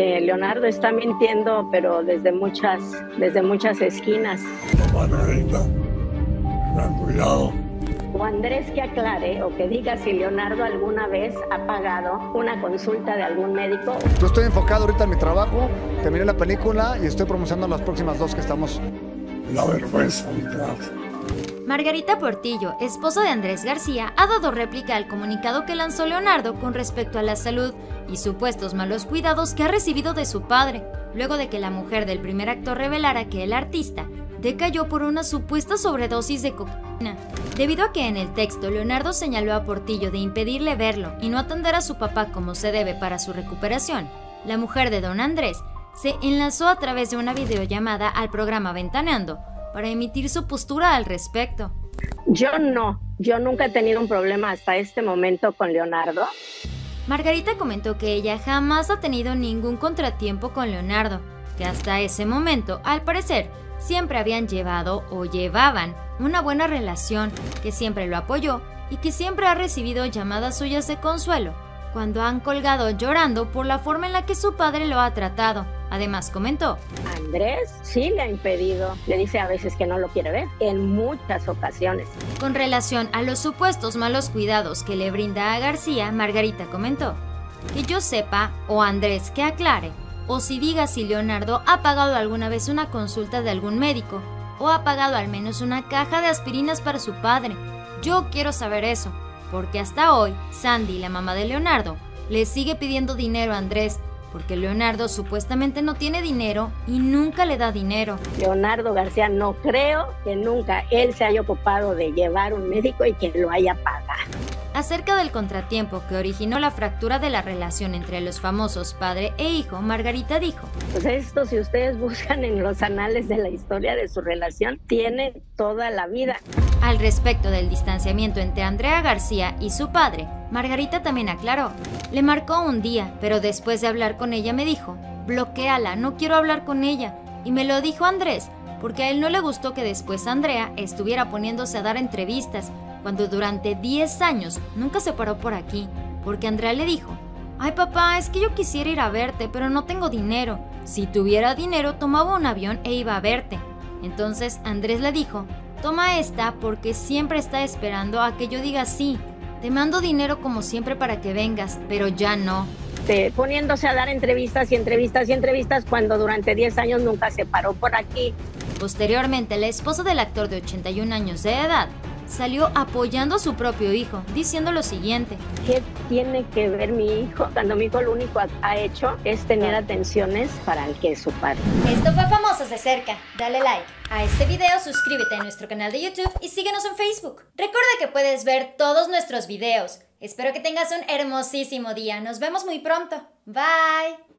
Leonardo está mintiendo, pero desde muchas esquinas. Margarita, ten cuidado. O Andrés que aclare o que diga si Leonardo alguna vez ha pagado una consulta de algún médico. Yo estoy enfocado ahorita en mi trabajo, terminé la película y estoy promocionando las próximas dos que estamos. La vergüenza, literal. Margarita Portillo, esposa de Andrés García, ha dado réplica al comunicado que lanzó Leonardo con respecto a la salud y supuestos malos cuidados que ha recibido de su padre, luego de que la mujer del primer actor revelara que el artista decayó por una supuesta sobredosis de cocaína. Debido a que en el texto Leonardo señaló a Portillo de impedirle verlo y no atender a su papá como se debe para su recuperación, la mujer de don Andrés se enlazó a través de una videollamada al programa Ventaneando, para emitir su postura al respecto. Yo nunca he tenido un problema hasta este momento con Leonardo. Margarita comentó que ella jamás ha tenido ningún contratiempo con Leonardo, que hasta ese momento, al parecer, siempre habían llevado o llevaban una buena relación, que siempre lo apoyó y que siempre ha recibido llamadas suyas de consuelo, cuando han colgado llorando por la forma en la que su padre lo ha tratado. Además comentó: Andrés sí le ha impedido, le dice a veces que no lo quiere ver, en muchas ocasiones. Con relación a los supuestos malos cuidados que le brinda a García, Margarita comentó: que yo sepa, o Andrés que aclare, o si diga si Leonardo ha pagado alguna vez una consulta de algún médico, o ha pagado al menos una caja de aspirinas para su padre. Yo quiero saber eso, porque hasta hoy, Sandy, la mamá de Leonardo, le sigue pidiendo dinero a Andrés, porque Leonardo supuestamente no tiene dinero y nunca le da dinero. Leonardo García, no creo que nunca él se haya ocupado de llevar un médico y que lo haya pagado. Acerca del contratiempo que originó la fractura de la relación entre los famosos padre e hijo, Margarita dijo: pues esto, si ustedes buscan en los anales de la historia de su relación, tiene toda la vida. Al respecto del distanciamiento entre Andrea García y su padre, Margarita también aclaró: le marcó un día, pero después de hablar con ella me dijo: bloquéala, no quiero hablar con ella. Y me lo dijo Andrés, porque a él no le gustó que después Andrea estuviera poniéndose a dar entrevistas, cuando durante 10 años nunca se paró por aquí, porque Andrea le dijo: ay papá, es que yo quisiera ir a verte, pero no tengo dinero. Si tuviera dinero, tomaba un avión e iba a verte. Entonces Andrés le dijo: toma esta, porque siempre está esperando a que yo diga sí. Te mando dinero como siempre para que vengas, pero ya no. Poniéndose a dar entrevistas y entrevistas y entrevistas cuando durante 10 años nunca se paró por aquí. Posteriormente, la esposa del actor de 81 años de edad salió apoyando a su propio hijo, diciendo lo siguiente: ¿qué tiene que ver mi hijo? Cuando mi hijo lo único ha hecho es tener atenciones para el que es su padre. Esto fue Famosos de Cerca. Dale like a este video, suscríbete a nuestro canal de YouTube y síguenos en Facebook. Recuerda que puedes ver todos nuestros videos. Espero que tengas un hermosísimo día. Nos vemos muy pronto. Bye.